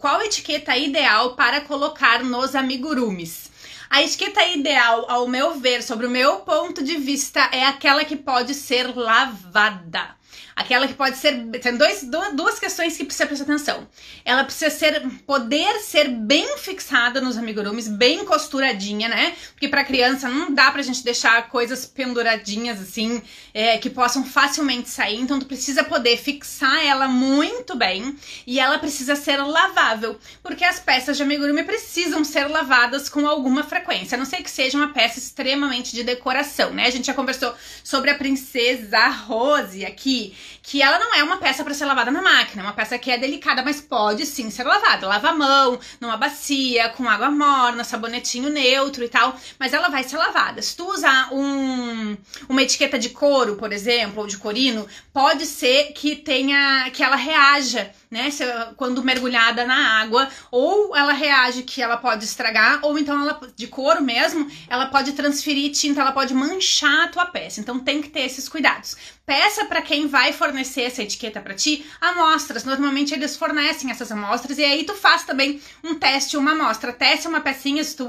Qual etiqueta ideal para colocar nos amigurumis? A etiqueta ideal, ao meu ver, sobre o meu ponto de vista, é aquela que pode ser lavada. Aquela que pode ser... Tem duas questões que precisa prestar atenção. Ela precisa poder ser bem fixada nos amigurumis, bem costuradinha, né? Porque pra criança não dá pra gente deixar coisas penduradinhas, assim, que possam facilmente sair. Então tu precisa poder fixar ela muito bem e ela precisa ser lavável. Porque as peças de amigurumi precisam ser lavadas com alguma frequência. A não ser que seja uma peça extremamente de decoração, né? A gente já conversou sobre a princesa Rose aqui, que ela não é uma peça para ser lavada na máquina, é uma peça que é delicada, mas pode sim ser lavada. Lava a mão, numa bacia, com água morna, sabonetinho neutro e tal, mas ela vai ser lavada. Se tu usar uma etiqueta de couro, por exemplo, ou de corino, pode ser que ela reaja, né, quando mergulhada na água, ou ela reage que ela pode estragar, ou então ela, de couro mesmo, ela pode transferir tinta, ela pode manchar a tua peça. Então tem que ter esses cuidados. Peça para quem vai fornecer essa etiqueta para ti amostras. Normalmente eles fornecem essas amostras e aí tu faz também um teste, uma amostra. Teste uma pecinha, se tu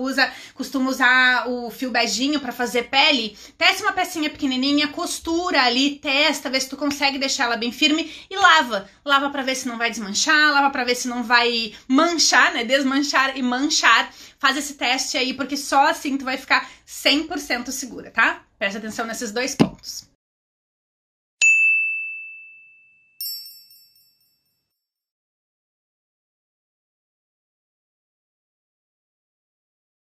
costuma usar o fio beijinho para fazer pele, teste uma pecinha pequenininha, costura ali, testa, vê se tu consegue deixar ela bem firme e lava. Lava para ver se não vai desmanchar, lava pra ver se não vai manchar, né, desmanchar e manchar. Faz esse teste aí, porque só assim tu vai ficar 100% segura, tá? Presta atenção nesses dois pontos.